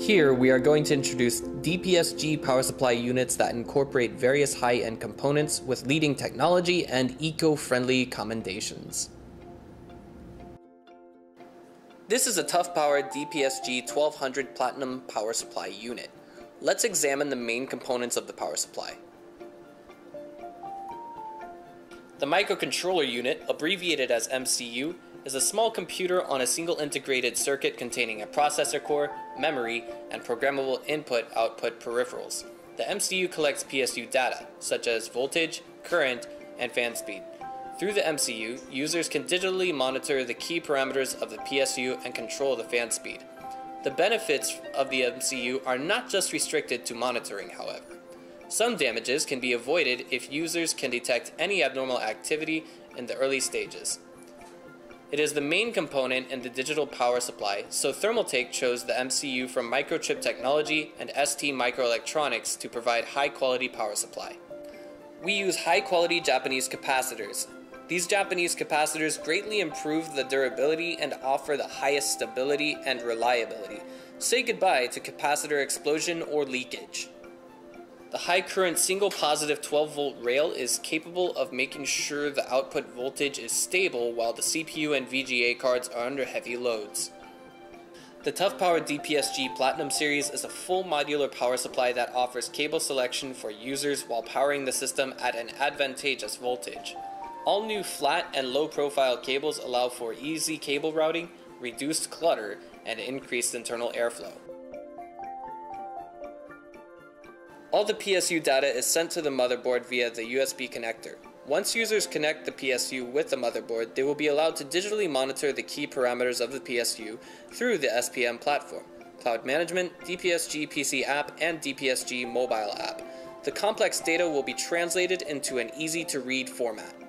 Here, we are going to introduce DPSG power supply units that incorporate various high-end components with leading technology and eco-friendly commendations. This is a Tough Power DPSG 1200 Platinum power supply unit. Let's examine the main components of the power supply. The microcontroller unit, abbreviated as MCU, is a small computer on a single integrated circuit containing a processor core, memory, and programmable input-output peripherals. The MCU collects PSU data, such as voltage, current, and fan speed. Through the MCU, users can digitally monitor the key parameters of the PSU and control the fan speed. The benefits of the MCU are not just restricted to monitoring, however. Some damages can be avoided if users can detect any abnormal activity in the early stages. It is the main component in the digital power supply, so Thermaltake chose the MCU from Microchip Technology and ST Microelectronics to provide high-quality power supply. We use high-quality Japanese capacitors. These Japanese capacitors greatly improve the durability and offer the highest stability and reliability. Say goodbye to capacitor explosion or leakage. The high current single positive 12 volt rail is capable of making sure the output voltage is stable while the CPU and VGA cards are under heavy loads. The Tough Power DPSG Platinum series is a full modular power supply that offers cable selection for users while powering the system at an advantageous voltage. All new flat and low profile cables allow for easy cable routing, reduced clutter, and increased internal airflow. All the PSU data is sent to the motherboard via the USB connector. Once users connect the PSU with the motherboard, they will be allowed to digitally monitor the key parameters of the PSU through the SPM platform, cloud management, DPSG PC app, and DPSG mobile app. The complex data will be translated into an easy to read format.